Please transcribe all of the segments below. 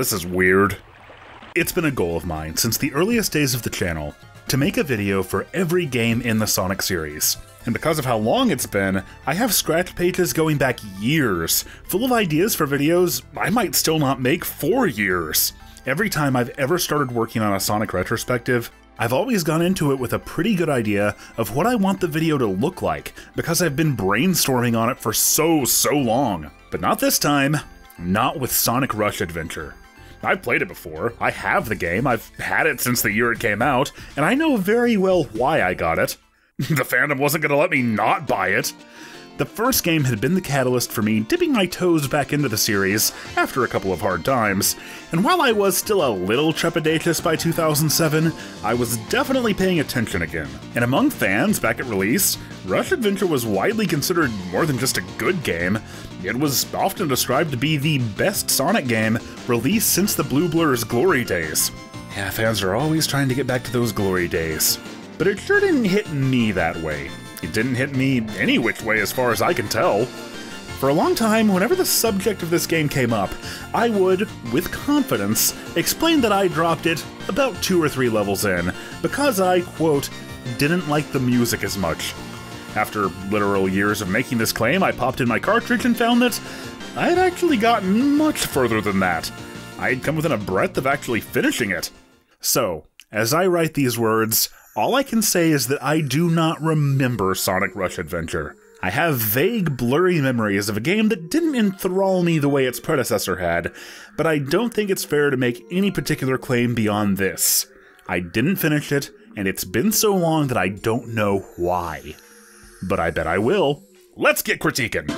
this is weird. It's been a goal of mine since the earliest days of the channel to make a video for every game in the Sonic series. And because of how long it's been, I have scratch pages going back years, full of ideas for videos I might still not make for years. Every time I've ever started working on a Sonic retrospective, I've always gone into it with a pretty good idea of what I want the video to look like, because I've been brainstorming on it for so long. But not this time. Not with Sonic Rush Adventure. I've played it before, I have the game, I've had it since the year it came out, and I know very well why I got it. The fandom wasn't gonna let me not buy it. The first game had been the catalyst for me dipping my toes back into the series after a couple of hard times, and while I was still a little trepidatious by 2007, I was definitely paying attention again. And among fans back at release, Rush Adventure was widely considered more than just a good game. It was often described to be the best Sonic game released since the Blue Blur's glory days. Yeah, fans are always trying to get back to those glory days. But it sure didn't hit me that way. It didn't hit me any which way as far as I can tell. For a long time, whenever the subject of this game came up, I would, with confidence, explain that I dropped it about 2 or 3 levels in, because I, quote, didn't like the music as much. After literal years of making this claim, I popped in my cartridge and found that I had actually gotten much further than that. I had come within a breath of actually finishing it. So, as I write these words, all I can say is that I do not remember Sonic Rush Adventure. I have vague, blurry memories of a game that didn't enthrall me the way its predecessor had, but I don't think it's fair to make any particular claim beyond this. I didn't finish it, and it's been so long that I don't know why. But I bet I will. Let's get critiquin'!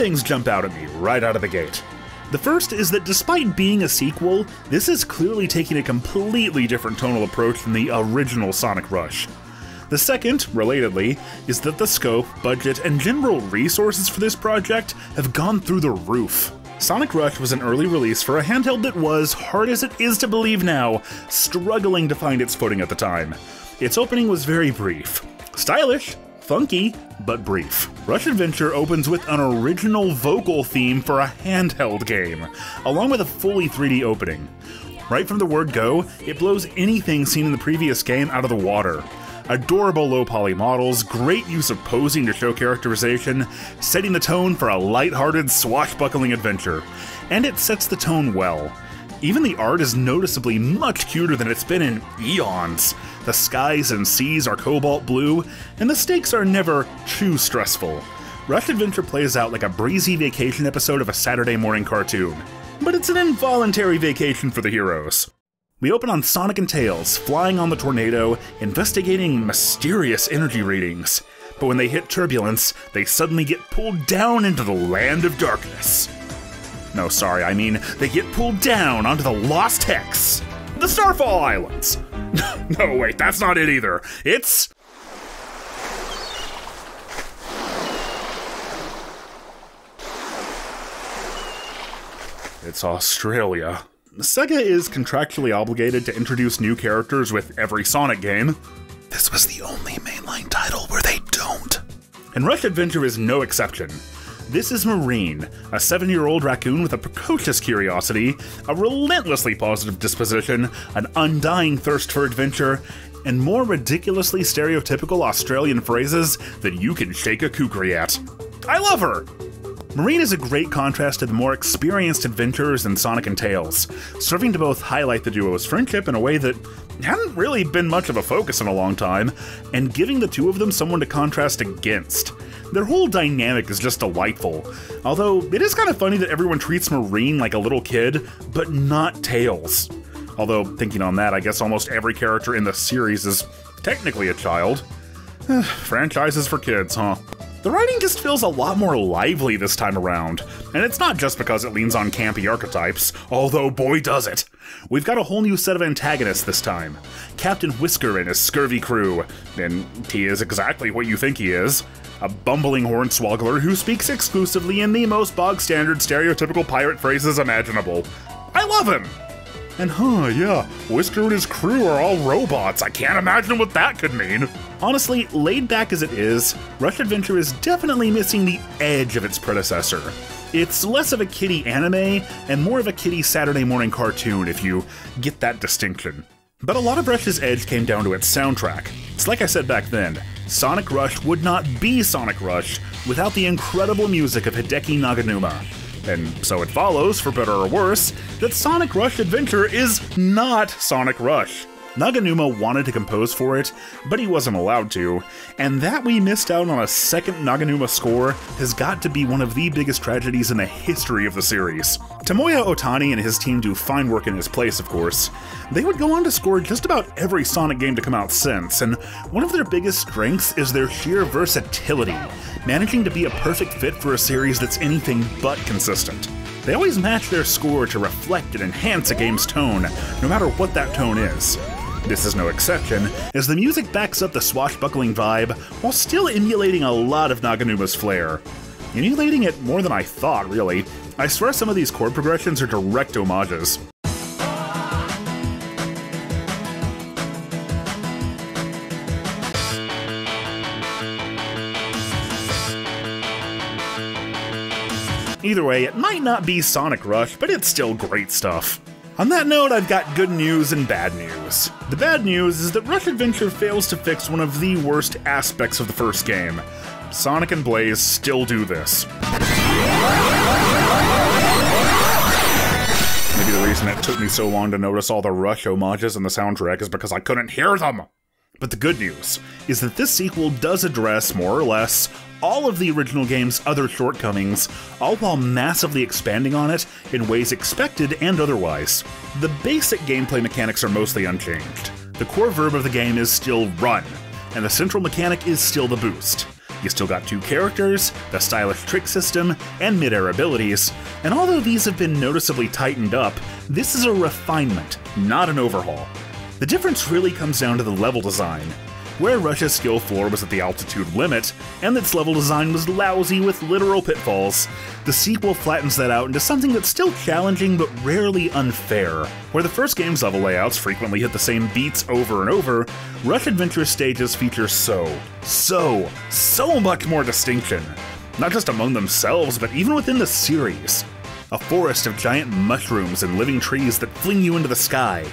Things jump out at me right out of the gate. The first is that despite being a sequel, this is clearly taking a completely different tonal approach than the original Sonic Rush. The second, relatedly, is that the scope, budget, and general resources for this project have gone through the roof. Sonic Rush was an early release for a handheld that was, hard as it is to believe now, struggling to find its footing at the time. Its opening was very brief. Stylish, funky, but brief. Rush Adventure opens with an original vocal theme for a handheld game, along with a fully 3D opening. Right from the word go, it blows anything seen in the previous game out of the water. Adorable low-poly models, great use of posing to show characterization, setting the tone for a lighthearted, swashbuckling adventure. And it sets the tone well. Even the art is noticeably much cuter than it's been in eons. The skies and seas are cobalt blue, and the stakes are never too stressful. Rush Adventure plays out like a breezy vacation episode of a Saturday morning cartoon, but it's an involuntary vacation for the heroes. We open on Sonic and Tails, flying on the tornado, investigating mysterious energy readings. But when they hit turbulence, they suddenly get pulled down into the land of darkness. No, sorry, I mean, they get pulled down onto the Lost Hex. The Starfall Islands. No, wait, that's not it either. It's... it's Australia. Sega is contractually obligated to introduce new characters with every Sonic game. This was the only mainline title where they don't. And Rush Adventure is no exception. This is Marine, a 7-year-old raccoon with a precocious curiosity, a relentlessly positive disposition, an undying thirst for adventure, and more ridiculously stereotypical Australian phrases that you can shake a kukri at. I love her! Marine is a great contrast to the more experienced adventurers in Sonic and Tails, serving to both highlight the duo's friendship in a way that hadn't really been much of a focus in a long time, and giving the two of them someone to contrast against. Their whole dynamic is just delightful, although it is kind of funny that everyone treats Marine like a little kid, but not Tails. Although, thinking on that, I guess almost every character in the series is technically a child. Franchises for kids, huh? The writing just feels a lot more lively this time around, and it's not just because it leans on campy archetypes, although boy does it! We've got a whole new set of antagonists this time. Captain Whisker and his scurvy crew, and he is exactly what you think he is. A bumbling hornswoggler who speaks exclusively in the most bog-standard stereotypical pirate phrases imaginable. I love him! And Whisker and his crew are all robots. I can't imagine what that could mean. Honestly, laid back as it is, Rush Adventure is definitely missing the edge of its predecessor. It's less of a kiddie anime and more of a kiddie Saturday morning cartoon, if you get that distinction. But a lot of Rush's edge came down to its soundtrack. It's like I said back then, Sonic Rush would not be Sonic Rush without the incredible music of Hideki Naganuma. And so it follows, for better or worse, that Sonic Rush Adventure is not Sonic Rush. Naganuma wanted to compose for it, but he wasn't allowed to, and that we missed out on a second Naganuma score has got to be one of the biggest tragedies in the history of the series. Tomoya Otani and his team do fine work in his place, of course. They would go on to score just about every Sonic game to come out since, and one of their biggest strengths is their sheer versatility, managing to be a perfect fit for a series that's anything but consistent. They always match their score to reflect and enhance a game's tone, no matter what that tone is. This is no exception, as the music backs up the swashbuckling vibe while still emulating a lot of Naganuma's flair. Emulating it more than I thought, really. I swear some of these chord progressions are direct homages. Either way, it might not be Sonic Rush, but it's still great stuff. On that note, I've got good news and bad news. The bad news is that Rush Adventure fails to fix one of the worst aspects of the first game. Sonic and Blaze still do this. Maybe the reason it took me so long to notice all the Rush homages in the soundtrack is because I couldn't hear them! But the good news is that this sequel does address, more or less, all of the original game's other shortcomings, all while massively expanding on it in ways expected and otherwise. The basic gameplay mechanics are mostly unchanged. The core verb of the game is still run, and the central mechanic is still the boost. You still got two characters, the stylish trick system, and mid-air abilities, and although these have been noticeably tightened up, this is a refinement, not an overhaul. The difference really comes down to the level design. Where Rush's skill floor was at the altitude limit, and its level design was lousy with literal pitfalls, the sequel flattens that out into something that's still challenging but rarely unfair. Where the first game's level layouts frequently hit the same beats over and over, Rush Adventure stages feature so much more distinction. Not just among themselves, but even within the series. A forest of giant mushrooms and living trees that fling you into the sky.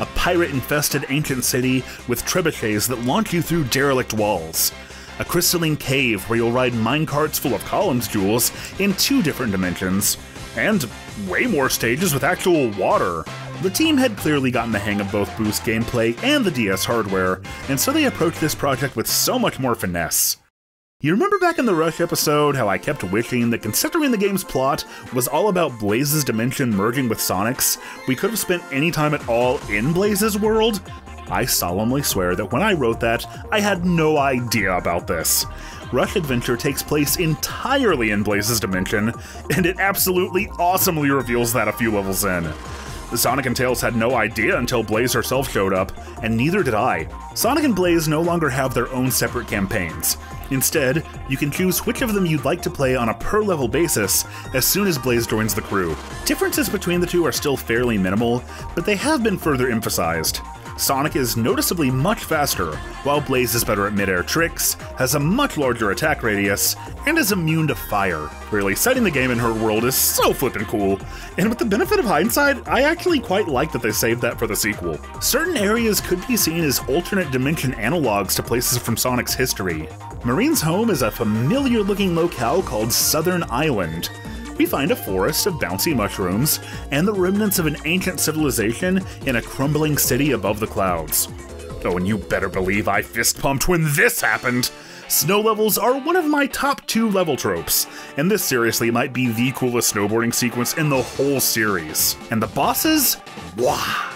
A pirate-infested ancient city with trebuchets that launch you through derelict walls. A crystalline cave where you'll ride minecarts full of columns jewels in two different dimensions. And way more stages with actual water. The team had clearly gotten the hang of both Boost gameplay and the DS hardware, and so they approached this project with so much more finesse. You remember back in the Rush episode how I kept wishing that considering the game's plot was all about Blaze's dimension merging with Sonic's, we could have spent any time at all in Blaze's world? I solemnly swear that when I wrote that, I had no idea about this. Rush Adventure takes place entirely in Blaze's dimension, and it absolutely awesomely reveals that a few levels in. Sonic and Tails had no idea until Blaze herself showed up, and neither did I. Sonic and Blaze no longer have their own separate campaigns. Instead, you can choose which of them you'd like to play on a per-level basis as soon as Blaze joins the crew. Differences between the two are still fairly minimal, but they have been further emphasized. Sonic is noticeably much faster, while Blaze is better at mid-air tricks, has a much larger attack radius, and is immune to fire. Really, setting the game in her world is so flippin' cool, and with the benefit of hindsight, I actually quite like that they saved that for the sequel. Certain areas could be seen as alternate dimension analogs to places from Sonic's history. Marine's home is a familiar-looking locale called Southern Island. We find a forest of bouncy mushrooms and the remnants of an ancient civilization in a crumbling city above the clouds. Oh, and you better believe I fist-pumped when this happened! Snow levels are one of my top two level tropes, and this seriously might be the coolest snowboarding sequence in the whole series. And the bosses? Wah!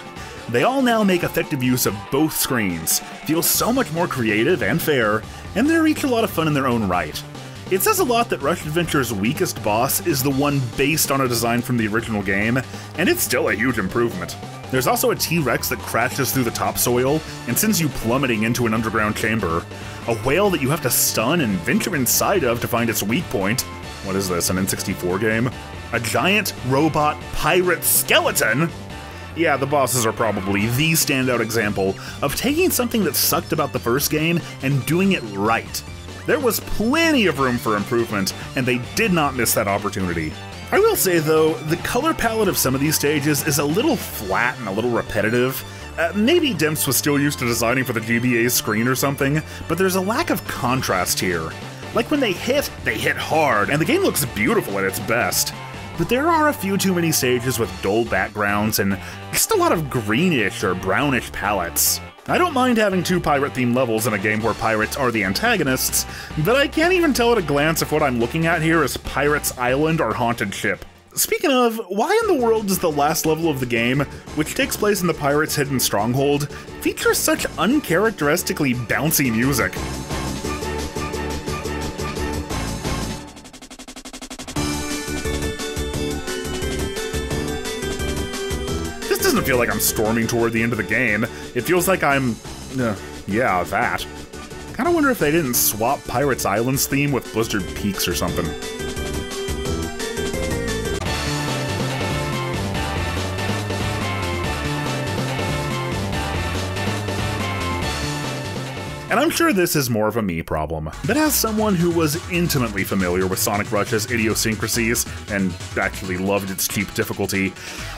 They all now make effective use of both screens, feel so much more creative and fair, and they're each a lot of fun in their own right. It says a lot that Rush Adventure's weakest boss is the one based on a design from the original game, and it's still a huge improvement. There's also a T-Rex that crashes through the topsoil and sends you plummeting into an underground chamber, a whale that you have to stun and venture inside of to find its weak point. What is this, an N64 game? A giant robot pirate skeleton? Yeah, the bosses are probably the standout example of taking something that sucked about the first game and doing it right. There was plenty of room for improvement, and they did not miss that opportunity. I will say though, the color palette of some of these stages is a little flat and a little repetitive. Maybe Dimps was still used to designing for the GBA's screen or something, but there's a lack of contrast here. Like when they hit hard, and the game looks beautiful at its best. But there are a few too many stages with dull backgrounds and just a lot of greenish or brownish palettes. I don't mind having two pirate-themed levels in a game where pirates are the antagonists, but I can't even tell at a glance if what I'm looking at here is Pirate's Island or Haunted Ship. Speaking of, why in the world does the last level of the game, which takes place in the pirate's hidden stronghold, feature such uncharacteristically bouncy music? Doesn't feel like I'm storming toward the end of the game. It feels like I'm... yeah, that. Kinda wonder if they didn't swap Pirates Island's theme with Blizzard Peaks or something. And I'm sure this is more of a me problem, but as someone who was intimately familiar with Sonic Rush's idiosyncrasies, and actually loved its cheap difficulty,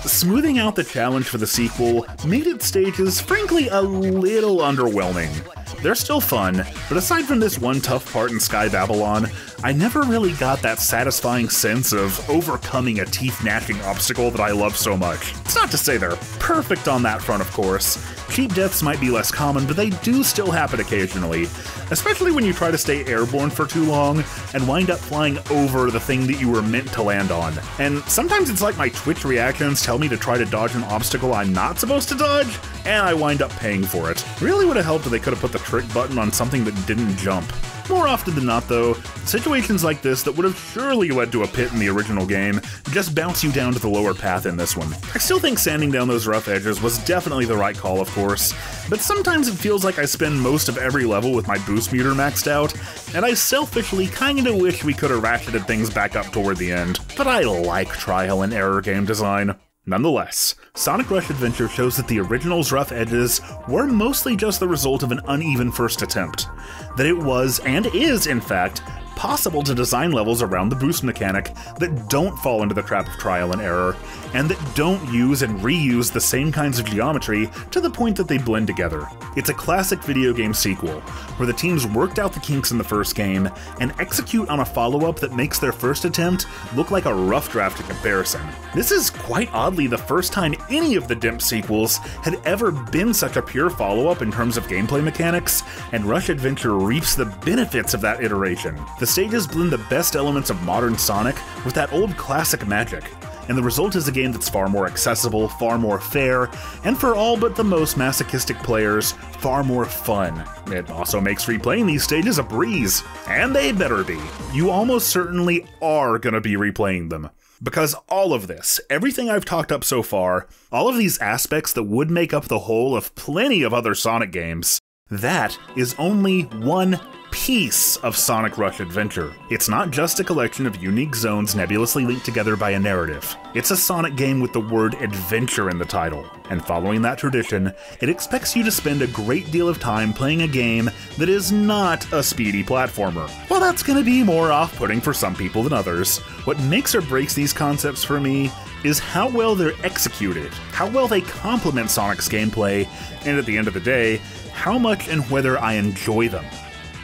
smoothing out the challenge for the sequel made its stages, frankly, a little underwhelming. They're still fun, but aside from this one tough part in Sky Babylon, I never really got that satisfying sense of overcoming a teeth-gnashing obstacle that I love so much. It's not to say they're perfect on that front, of course. Cheap deaths might be less common, but they do still happen occasionally, especially when you try to stay airborne for too long and wind up flying over the thing that you were meant to land on. And sometimes it's like my Twitch reactions tell me to try to dodge an obstacle I'm not supposed to dodge, and I wind up paying for it. Really would have helped if they could have put the trick button on something that didn't jump. More often than not, though, situations like this that would have surely led to a pit in the original game just bounce you down to the lower path in this one. I still think sanding down those rough edges was definitely the right call, of course, but sometimes it feels like I spend most of every level with my boost meter maxed out, and I selfishly kinda wish we could've ratcheted things back up toward the end. But I like trial and error game design. Nonetheless, Sonic Rush Adventure shows that the original's rough edges were mostly just the result of an uneven first attempt. That it was, and is in fact, possible to design levels around the boost mechanic that don't fall into the trap of trial and error, and that don't use and reuse the same kinds of geometry to the point that they blend together. It's a classic video game sequel, where the teams worked out the kinks in the first game and execute on a follow-up that makes their first attempt look like a rough draft in comparison. This is quite oddly the first time any of the Dimps sequels had ever been such a pure follow-up in terms of gameplay mechanics, and Rush Adventure reaps the benefits of that iteration. The stages blend the best elements of modern Sonic with that old classic magic, and the result is a game that's far more accessible, far more fair, and for all but the most masochistic players, far more fun. It also makes replaying these stages a breeze, and they better be. You almost certainly are gonna be replaying them. Because all of this, everything I've talked up so far, all of these aspects that would make up the whole of plenty of other Sonic games, that is only one piece of Sonic Rush Adventure. It's not just a collection of unique zones nebulously linked together by a narrative. It's a Sonic game with the word adventure in the title, and following that tradition, it expects you to spend a great deal of time playing a game that is not a speedy platformer. While that's gonna be more off-putting for some people than others, what makes or breaks these concepts for me is how well they're executed, how well they complement Sonic's gameplay, and at the end of the day, how much and whether I enjoy them.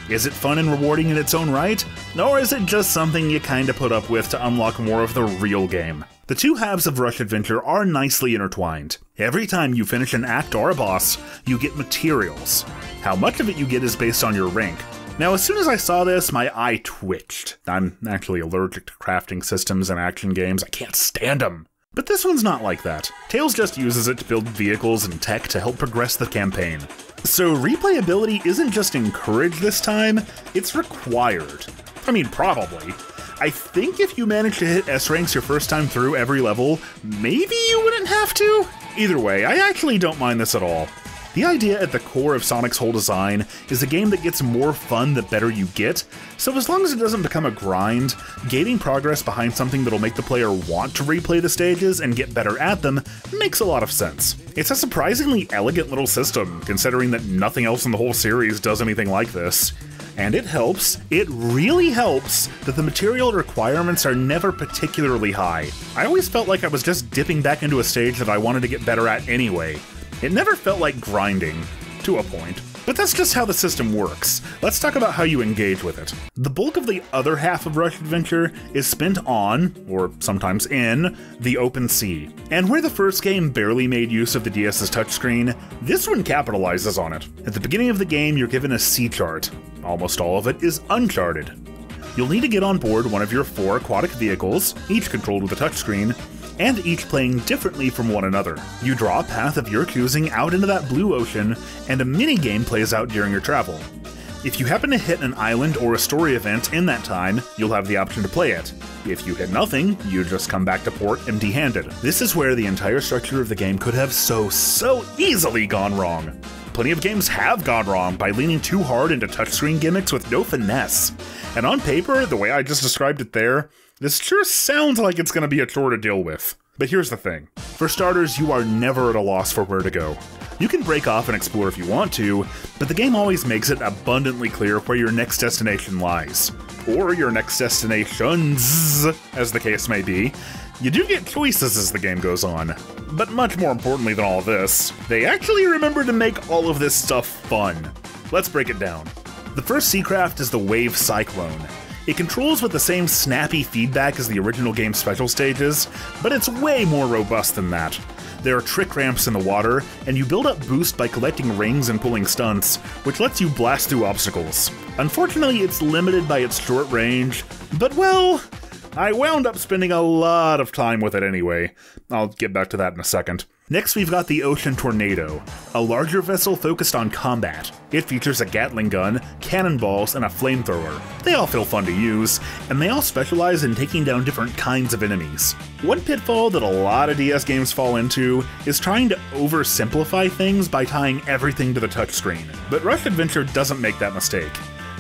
Is it fun and rewarding in its own right? Or is it just something you kinda put up with to unlock more of the real game? The two halves of Rush Adventure are nicely intertwined. Every time you finish an act or a boss, you get materials. How much of it you get is based on your rank. Now, as soon as I saw this, my eye twitched. I'm actually allergic to crafting systems and action games. I can't stand them. But this one's not like that. Tails just uses it to build vehicles and tech to help progress the campaign. So replayability isn't just encouraged this time, it's required. I mean, probably. I think if you manage to hit S ranks your first time through every level, maybe you wouldn't have to? Either way, I actually don't mind this at all. The idea at the core of Sonic's whole design is a game that gets more fun the better you get, so as long as it doesn't become a grind, gating progress behind something that'll make the player want to replay the stages and get better at them makes a lot of sense. It's a surprisingly elegant little system, considering that nothing else in the whole series does anything like this. And it really helps, that the material requirements are never particularly high. I always felt like I was just dipping back into a stage that I wanted to get better at anyway. It never felt like grinding, to a point. But that's just how the system works. Let's talk about how you engage with it. The bulk of the other half of Rush Adventure is spent on, or sometimes in, the open sea. And where the first game barely made use of the DS's touchscreen, this one capitalizes on it. At the beginning of the game, you're given a sea chart. Almost all of it is uncharted. You'll need to get on board one of your 4 aquatic vehicles, each controlled with a touchscreen, and each playing differently from one another. You draw a path of your choosing out into that blue ocean, and a mini-game plays out during your travel. If you happen to hit an island or a story event in that time, you'll have the option to play it. If you hit nothing, you just come back to port empty-handed. This is where the entire structure of the game could have so easily gone wrong. Plenty of games have gone wrong by leaning too hard into touchscreen gimmicks with no finesse. And on paper, the way I just described it there, this sure sounds like it's going to be a chore to deal with. But here's the thing. For starters, you are never at a loss for where to go. You can break off and explore if you want to, but the game always makes it abundantly clear where your next destination lies. Or your next destinations, as the case may be. You do get choices as the game goes on. But much more importantly than all this, they actually remember to make all of this stuff fun. Let's break it down. The first sea craft is the Wave Cyclone. It controls with the same snappy feedback as the original game's special stages, but it's way more robust than that. There are trick ramps in the water, and you build up boost by collecting rings and pulling stunts, which lets you blast through obstacles. Unfortunately, it's limited by its short range, but well, I wound up spending a lot of time with it anyway. I'll get back to that in a second. Next, we've got the Ocean Tornado, a larger vessel focused on combat. It features a Gatling gun, cannonballs, and a flamethrower. They all feel fun to use, and they all specialize in taking down different kinds of enemies. One pitfall that a lot of DS games fall into is trying to oversimplify things by tying everything to the touchscreen. But Rush Adventure doesn't make that mistake.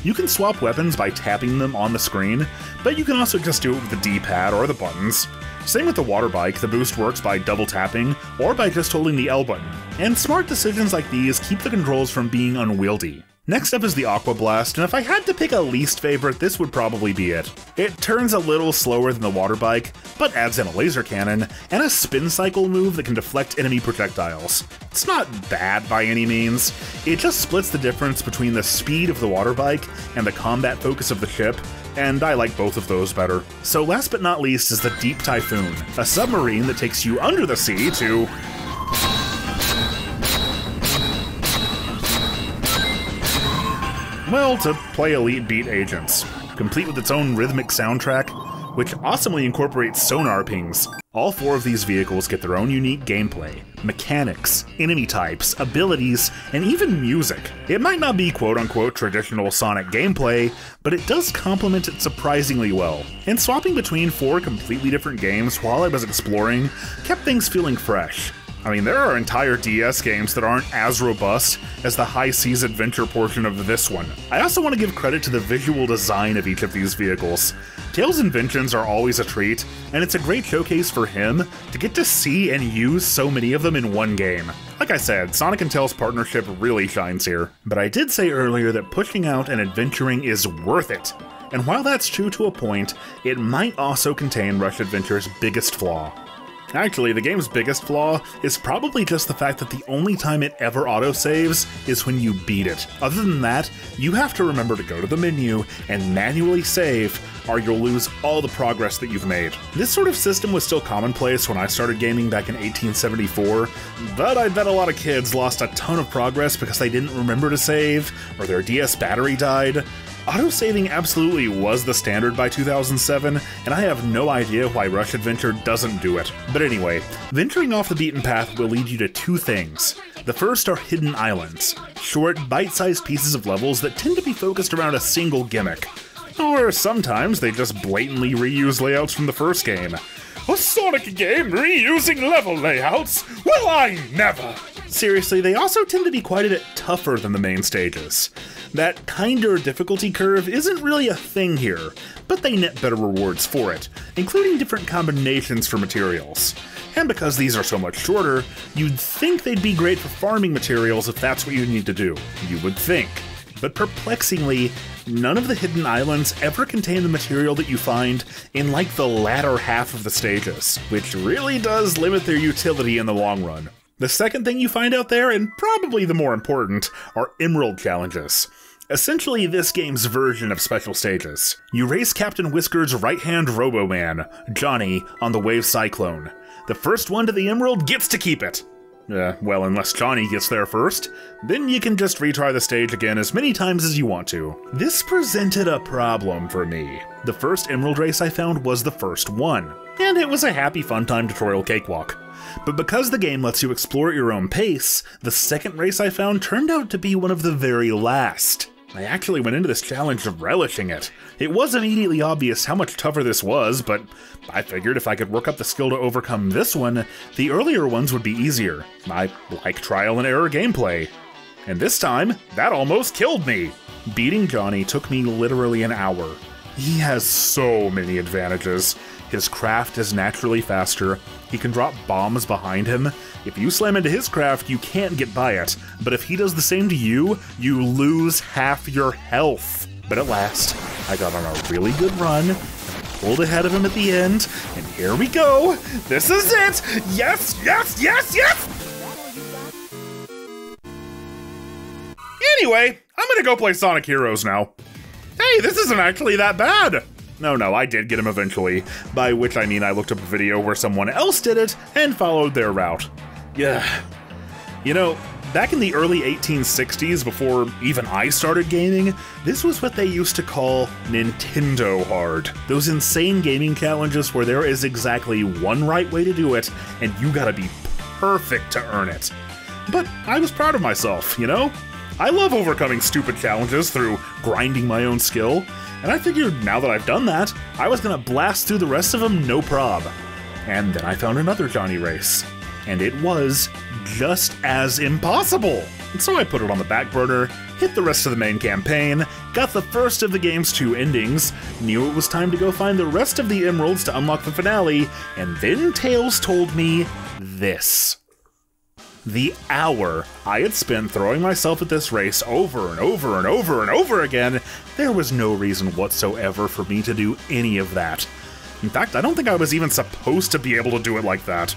You can swap weapons by tapping them on the screen, but you can also just do it with the D-pad or the buttons. Same with the water bike, the boost works by double tapping, or by just holding the L button. And smart decisions like these keep the controls from being unwieldy. Next up is the Aqua Blast, and if I had to pick a least favorite, this would probably be it. It turns a little slower than the water bike, but adds in a laser cannon, and a spin cycle move that can deflect enemy projectiles. It's not bad by any means, it just splits the difference between the speed of the water bike and the combat focus of the ship, and I like both of those better. So last but not least is the Deep Typhoon, a submarine that takes you under the sea to... well, to play Elite Beat Agents, complete with its own rhythmic soundtrack, which awesomely incorporates sonar pings. All 4 of these vehicles get their own unique gameplay, mechanics, enemy types, abilities, and even music. It might not be quote-unquote traditional Sonic gameplay, but it does complement it surprisingly well. And swapping between 4 completely different games while I was exploring kept things feeling fresh. I mean, there are entire DS games that aren't as robust as the high seas adventure portion of this one. I also want to give credit to the visual design of each of these vehicles. Tails' inventions are always a treat, and it's a great showcase for him to get to see and use so many of them in one game. Like I said, Sonic and Tails' partnership really shines here. But I did say earlier that pushing out and adventuring is worth it. And while that's true to a point, it might also contain Rush Adventure's biggest flaw. Actually, the game's biggest flaw is probably just the fact that the only time it ever autosaves is when you beat it. Other than that, you have to remember to go to the menu and manually save, or you'll lose all the progress that you've made. This sort of system was still commonplace when I started gaming back in 1874, but I bet a lot of kids lost a ton of progress because they didn't remember to save, or their DS battery died. Autosaving absolutely was the standard by 2007, and I have no idea why Rush Adventure doesn't do it. But anyway, venturing off the beaten path will lead you to 2 things. The first are hidden islands, short, bite-sized pieces of levels that tend to be focused around a single gimmick. Or sometimes they just blatantly reuse layouts from the first game. A Sonic game reusing level layouts? Well, I never! Seriously, they also tend to be quite a bit tougher than the main stages. That kinder difficulty curve isn't really a thing here, but they net better rewards for it, including different combinations for materials. And because these are so much shorter, you'd think they'd be great for farming materials if that's what you need to do. You would think. But perplexingly, none of the hidden islands ever contain the material that you find in like the latter half of the stages, which really does limit their utility in the long run. The second thing you find out there, and probably the more important, are emerald challenges. Essentially this game's version of special stages. You race Captain Whisker's right-hand Roboman, Johnny, on the Wave Cyclone. The first one to the emerald gets to keep it. Well, unless Johnny gets there first, then you can just retry the stage again as many times as you want to. This presented a problem for me. The first emerald race I found was the first one, and it was a happy fun time tutorial cakewalk. But because the game lets you explore at your own pace, the second race I found turned out to be one of the very last. I actually went into this challenge relishing it. It was immediately obvious how much tougher this was, but I figured if I could work up the skill to overcome this one, the earlier ones would be easier. I like trial and error gameplay. And this time, that almost killed me! Beating Johnny took me literally an hour. He has so many advantages. His craft is naturally faster, he can drop bombs behind him. If you slam into his craft, you can't get by it, but if he does the same to you, you lose half your health. But at last, I got on a really good run, and I pulled ahead of him at the end, and here we go! This is it! Yes, yes, yes, yes! Anyway, I'm gonna go play Sonic Heroes now. Hey, this isn't actually that bad! No, I did get him eventually, by which I mean I looked up a video where someone else did it and followed their route. Yeah. You know, back in the early 1860s, before even I started gaming, this was what they used to call Nintendo hard. Those insane gaming challenges where there is exactly one right way to do it, and you gotta be perfect to earn it. But I was proud of myself, you know? I love overcoming stupid challenges through grinding my own skill, and I figured now that I've done that, I was gonna blast through the rest of them no prob. And then I found another Johnny race, and it was just as impossible! And so I put it on the back burner, hit the rest of the main campaign, got the first of the game's 2 endings, knew it was time to go find the rest of the emeralds to unlock the finale, and then Tails told me this. The hour I had spent throwing myself at this race over and over and over and over again, there was no reason whatsoever for me to do any of that. In fact, I don't think I was even supposed to be able to do it like that.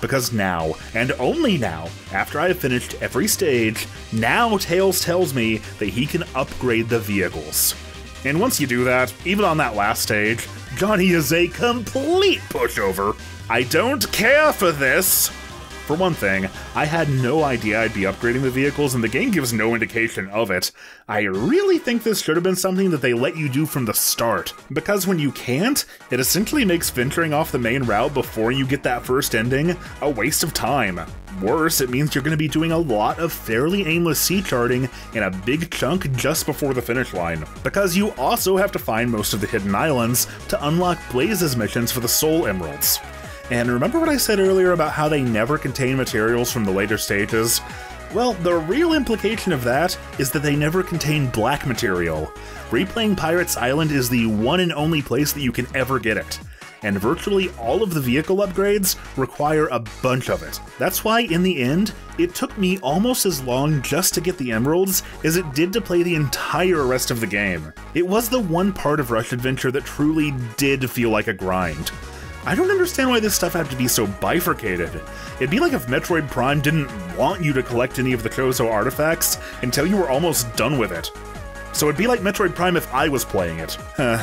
Because now, and only now, after I have finished every stage, now Tails tells me that he can upgrade the vehicles. And once you do that, even on that last stage, Johnny is a complete pushover. I don't care for this! For one thing, I had no idea I'd be upgrading the vehicles, and the game gives no indication of it. I really think this should have been something that they let you do from the start, because when you can't, it essentially makes venturing off the main route before you get that first ending a waste of time. Worse, it means you're going to be doing a lot of fairly aimless C-charting in a big chunk just before the finish line, because you also have to find most of the hidden islands to unlock Blaze's missions for the Soul Emeralds. And remember what I said earlier about how they never contain materials from the later stages? Well, the real implication of that is that they never contain black material. Replaying Pirates Island is the one and only place that you can ever get it. And virtually all of the vehicle upgrades require a bunch of it. That's why, in the end, it took me almost as long just to get the emeralds as it did to play the entire rest of the game. It was the one part of Rush Adventure that truly did feel like a grind. I don't understand why this stuff had to be so bifurcated. It'd be like if Metroid Prime didn't want you to collect any of the Chozo artifacts until you were almost done with it. So it'd be like Metroid Prime if I was playing it.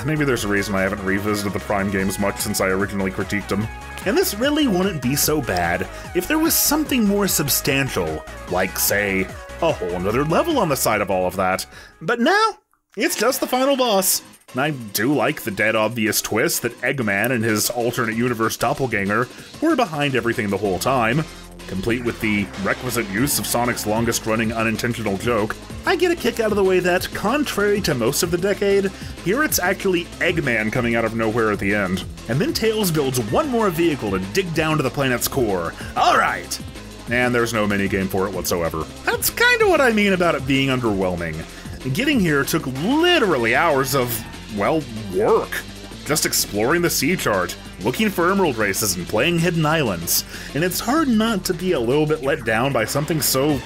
Maybe there's a reason I haven't revisited the Prime games much since I originally critiqued them. And this really wouldn't be so bad if there was something more substantial, like, say, a whole another level on the side of all of that. But now, it's just the final boss. And I do like the dead obvious twist that Eggman and his alternate universe doppelganger were behind everything the whole time. complete with the requisite use of Sonic's longest-running unintentional joke, I get a kick out of the way that, contrary to most of the decade, here it's actually Eggman coming out of nowhere at the end. And then Tails builds one more vehicle to dig down to the planet's core. Alright! And there's no minigame for it whatsoever. That's kinda what I mean about it being underwhelming. Getting here took literally hours of, well, work. Just exploring the sea chart, looking for emerald races, and playing hidden islands. And it's hard not to be a little bit let down by something so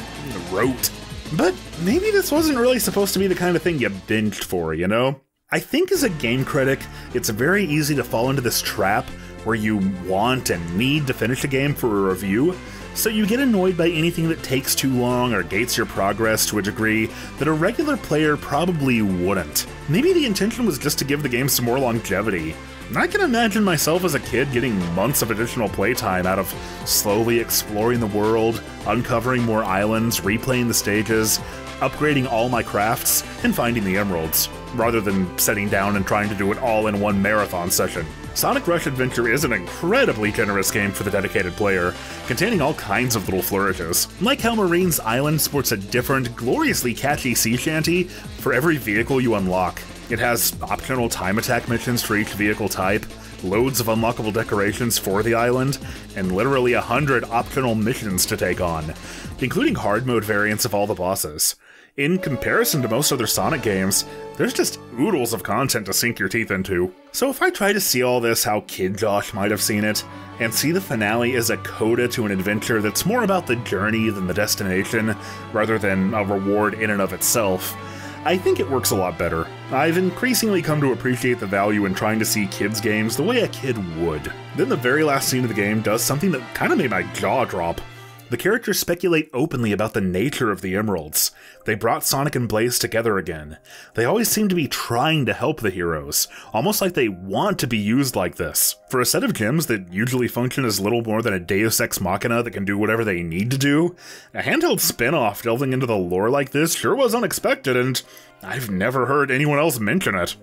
rote. But maybe this wasn't really supposed to be the kind of thing you binged for, you know? I think as a game critic, it's very easy to fall into this trap where you want and need to finish a game for a review, so you get annoyed by anything that takes too long or gates your progress to a degree that a regular player probably wouldn't. Maybe the intention was just to give the game some more longevity. I can imagine myself as a kid getting months of additional playtime out of slowly exploring the world, uncovering more islands, replaying the stages, upgrading all my crafts, and finding the emeralds, rather than sitting down and trying to do it all in one marathon session. Sonic Rush Adventure is an incredibly generous game for the dedicated player, containing all kinds of little flourishes. Like how Marine's Island sports a different, gloriously catchy sea shanty for every vehicle you unlock. It has optional time attack missions for each vehicle type, loads of unlockable decorations for the island, and literally 100 optional missions to take on, including hard mode variants of all the bosses. In comparison to most other Sonic games, there's just oodles of content to sink your teeth into. So if I try to see all this how Kid Josh might have seen it, and see the finale as a coda to an adventure that's more about the journey than the destination, rather than a reward in and of itself, I think it works a lot better. I've increasingly come to appreciate the value in trying to see kids' games the way a kid would. Then the very last scene of the game does something that kind of made my jaw drop. The characters speculate openly about the nature of the emeralds. They brought Sonic and Blaze together again. They always seem to be trying to help the heroes, almost like they want to be used like this. For a set of gems that usually function as little more than a deus ex machina that can do whatever they need to do, a handheld spin-off delving into the lore like this sure was unexpected, and I've never heard anyone else mention it.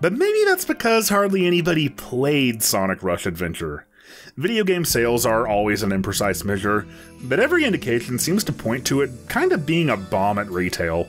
But maybe that's because hardly anybody played Sonic Rush Adventure. Video game sales are always an imprecise measure, but every indication seems to point to it kind of being a bomb at retail.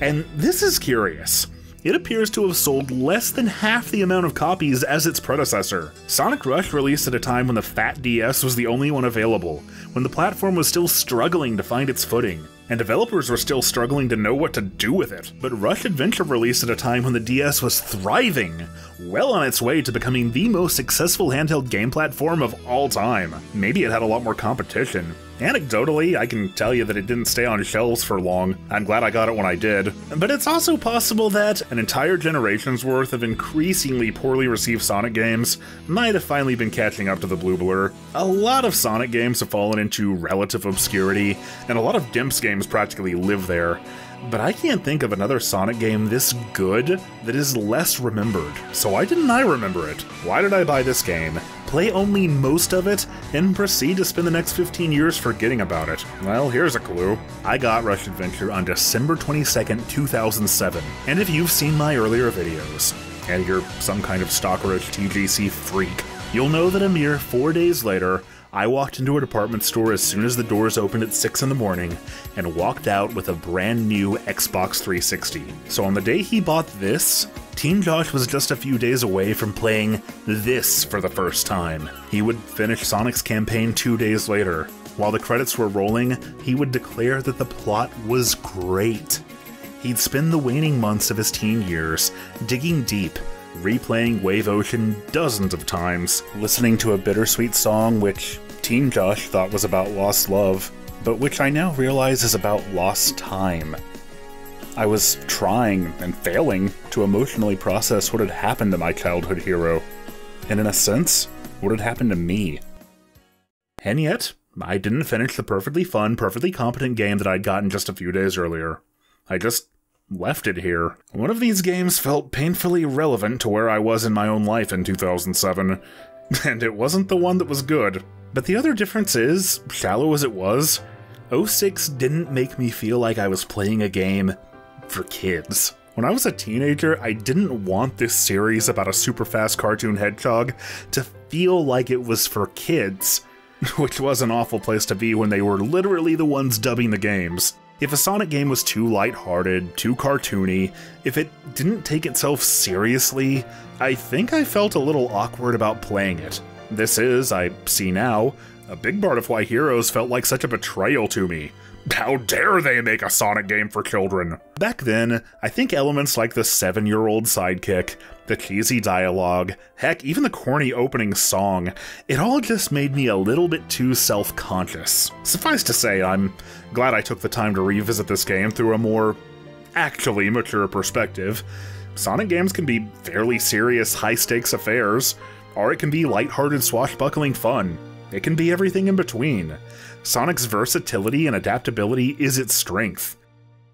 And this is curious. It appears to have sold less than half the amount of copies as its predecessor. Sonic Rush released at a time when the Fat DS was the only one available, when the platform was still struggling to find its footing, and developers were still struggling to know what to do with it. But Rush Adventure released at a time when the DS was thriving, well on its way to becoming the most successful handheld game platform of all time. Maybe it had a lot more competition. Anecdotally, I can tell you that it didn't stay on shelves for long. I'm glad I got it when I did. But it's also possible that an entire generation's worth of increasingly poorly received Sonic games might have finally been catching up to the blue blur. A lot of Sonic games have fallen into relative obscurity, and a lot of Dimps games practically live there. But I can't think of another Sonic game this good that is less remembered. So why didn't I remember it? Why did I buy this game, play only most of it, and proceed to spend the next 15 years forgetting about it? Well, here's a clue. I got Rush Adventure on December 22nd, 2007. And if you've seen my earlier videos, and you're some kind of stalkerish TGC freak, you'll know that a mere 4 days later, I walked into a department store as soon as the doors opened at 6 in the morning, and walked out with a brand new Xbox 360. So on the day he bought this, Team Josh was just a few days away from playing this for the first time. He would finish Sonic's campaign 2 days later. While the credits were rolling, he would declare that the plot was great. He'd spend the waning months of his teen years digging deep, replaying Wave Ocean dozens of times, listening to a bittersweet song which Team Josh thought was about lost love, but which I now realize is about lost time. I was trying and failing to emotionally process what had happened to my childhood hero, and in a sense, what had happened to me. And yet, I didn't finish the perfectly fun, perfectly competent game that I'd gotten just a few days earlier. I just left it here. One of these games felt painfully relevant to where I was in my own life in 2007, and it wasn't the one that was good. But the other difference is, shallow as it was, 06 didn't make me feel like I was playing a game for kids. When I was a teenager, I didn't want this series about a super fast cartoon hedgehog to feel like it was for kids. Which was an awful place to be when they were literally the ones dubbing the games. If a Sonic game was too lighthearted, too cartoony, if it didn't take itself seriously, I think I felt a little awkward about playing it. This is, I see now, a big part of why Heroes felt like such a betrayal to me. How dare they make a Sonic game for children? Back then, I think elements like the 7-year-old sidekick, the cheesy dialogue, heck, even the corny opening song, it all just made me a little bit too self-conscious. Suffice to say, I'm glad I took the time to revisit this game through a more actually mature perspective. Sonic games can be fairly serious, high-stakes affairs, or it can be lighthearted, swashbuckling fun. It can be everything in between. Sonic's versatility and adaptability is its strength.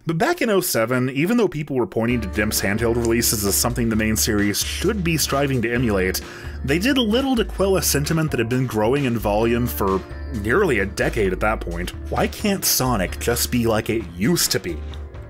But back in 07, even though people were pointing to Dimps' handheld releases as something the main series should be striving to emulate, they did little to quell a sentiment that had been growing in volume for nearly a decade at that point. Why can't Sonic just be like it used to be?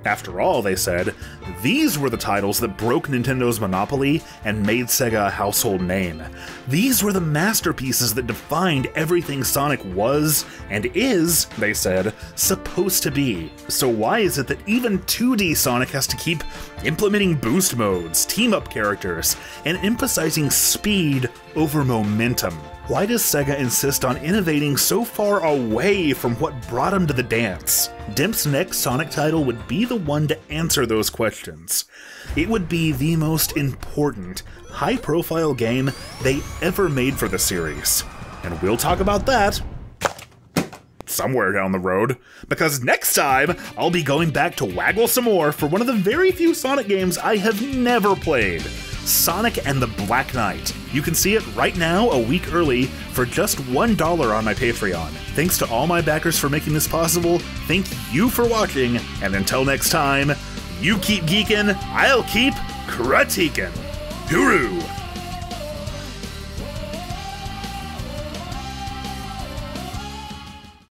After all, they said, these were the titles that broke Nintendo's monopoly and made Sega a household name. These were the masterpieces that defined everything Sonic was, and is, they said, supposed to be. So why is it that even 2D Sonic has to keep implementing boost modes, team-up characters, and emphasizing speed over momentum? Why does Sega insist on innovating so far away from what brought him to the dance? Dimps' next Sonic title would be the one to answer those questions. It would be the most important, high-profile game they ever made for the series. And we'll talk about that somewhere down the road, because next time I'll be going back to waggle some more for one of the very few Sonic games I have never played. Sonic and the Black Knight. You can see it right now, a week early, for just $1 on my Patreon. Thanks to all my backers for making this possible, thank you for watching, and until next time, you keep geekin', I'll keep critiquin'. Hooroo!